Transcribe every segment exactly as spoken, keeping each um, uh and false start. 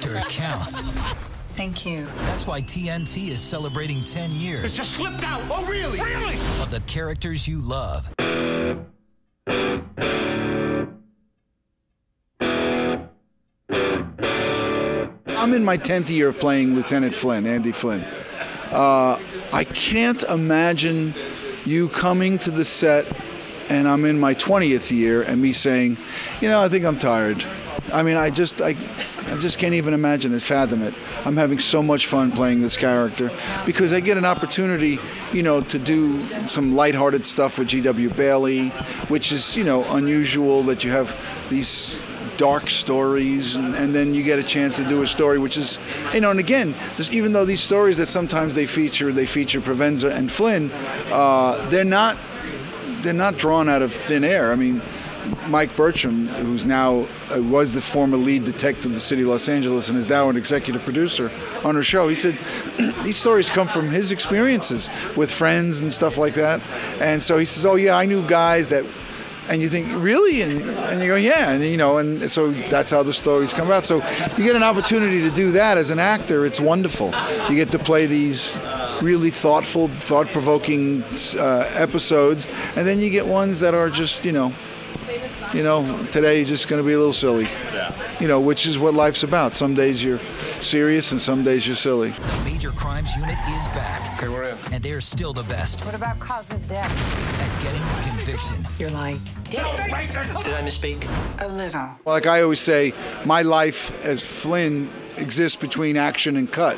character, it counts. Thank you. That's why T N T is celebrating ten years. It's just slipped out. Oh, really? Really? Of the characters you love. I'm in my tenth year of playing Lieutenant Flynn, Andy Flynn. Uh, I can't imagine you coming to the set and I'm in my twentieth year and me saying, you know, I think I'm tired. I mean, I just, I, I just can't even imagine it, fathom it. I'm having so much fun playing this character because I get an opportunity, you know, to do some lighthearted stuff with G W Bailey, which is, you know, unusual that you have these dark stories, and, and then you get a chance to do a story which is, you know, and again, just even though these stories that sometimes they feature, they feature Provenza and Flynn, uh, they're not, they're not drawn out of thin air. I mean, Mike Bertram, who's now, uh, was the former lead detective of the city of Los Angeles and is now an executive producer on her show, he said these stories come from his experiences with friends and stuff like that. And so he says, oh yeah, I knew guys that, and you think, really? And, and you go, yeah, and you know, and so that's how the stories come out. So you get an opportunity to do that as an actor, it's wonderful. You get to play these really thoughtful, thought-provoking uh, episodes, and then you get ones that are just, you know, You know, today you're just going to be a little silly, you know, which is what life's about. Some days you're serious and some days you're silly. The Major Crimes Unit is back. Okay, we're in. And they're still the best. What about cause of death? At getting the conviction. You're lying. Did, no, Major, did I misspeak? A little. Like I always say, my life as Flynn exists between action and cut,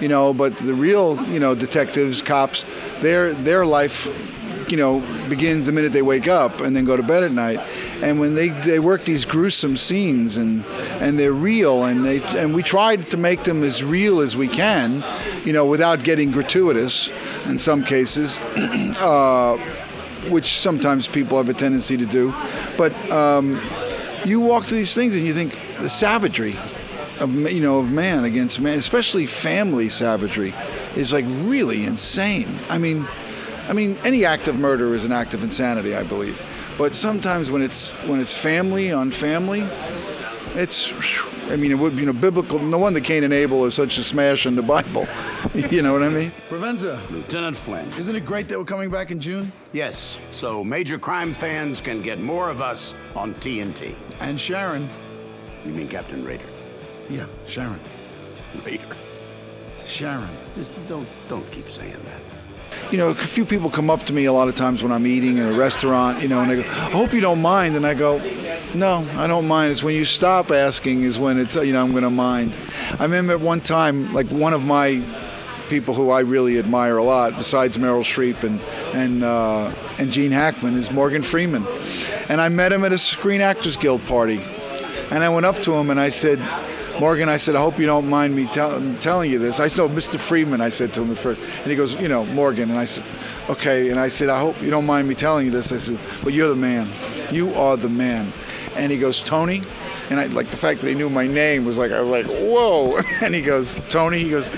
you know, but the real, you know, detectives, cops, their, their life, you know, begins the minute they wake up and then go to bed at night. And when they, they work these gruesome scenes and and they're real and they and we tried to make them as real as we can, you know, without getting gratuitous in some cases, uh, which sometimes people have a tendency to do. But um, you walk through these things and you think the savagery of, you know, of man against man, especially family savagery, is like really insane. I mean. I mean, any act of murder is an act of insanity, I believe. But sometimes when it's when it's family on family, it's, I mean, it would, you know, biblical. No wonder Cain and Abel is such a smash in the Bible. You know what I mean? Provenza. Lieutenant Flynn. Isn't it great that we're coming back in June? Yes. So Major Crime fans can get more of us on T N T. And Sharon. You mean Captain Rader? Yeah, Sharon. Rader. Sharon. Just don't don't keep saying that. You know, a few people come up to me a lot of times when I'm eating in a restaurant, you know, and they go, I hope you don't mind. And I go, no, I don't mind. It's when you stop asking is when it's, you know, I'm going to mind. I remember one time, like one of my people who I really admire a lot, besides Meryl Streep and, and, uh, and Gene Hackman, is Morgan Freeman. And I met him at a Screen Actors Guild party. And I went up to him and I said, Morgan, I said, I hope you don't mind me tell telling you this. I said, no, Mister Freeman, I said to him at first. And he goes, you know, Morgan. And I said, okay. And I said, I hope you don't mind me telling you this. I said, but you're the man. You are the man. And he goes, Tony. And I like the fact that he knew my name was like, I was like, whoa. And he goes, Tony, he goes,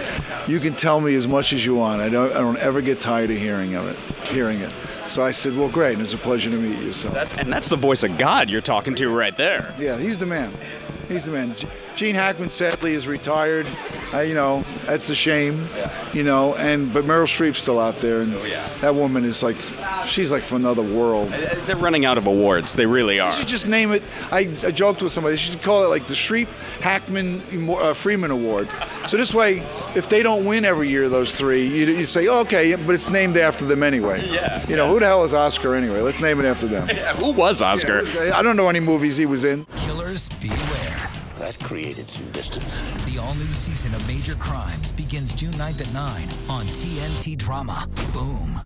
you can tell me as much as you want. I don't, I don't ever get tired of hearing of it, hearing it. So I said, well, great. And it's a pleasure to meet you. So. That's, and that's the voice of God you're talking to right there. Yeah, he's the man. He's the man. Gene Hackman, sadly, is retired. Uh, you know, that's a shame. Yeah. You know, and but Meryl Streep's still out there, and oh, yeah. That woman is like, she's like from another world. They're running out of awards. They really are. You should just name it. I, I joked with somebody. You should call it like the Streep Hackman uh, Freeman Award. So this way, if they don't win every year, those three, you, you say, oh, okay, but it's named after them anyway. Yeah. You know, yeah. Who the hell is Oscar anyway? Let's name it after them. Yeah, who was Oscar? Yeah, I don't know any movies he was in. Killers, beware. That created some distance. The all-new season of Major Crimes begins June ninth at nine on T N T Drama. Boom.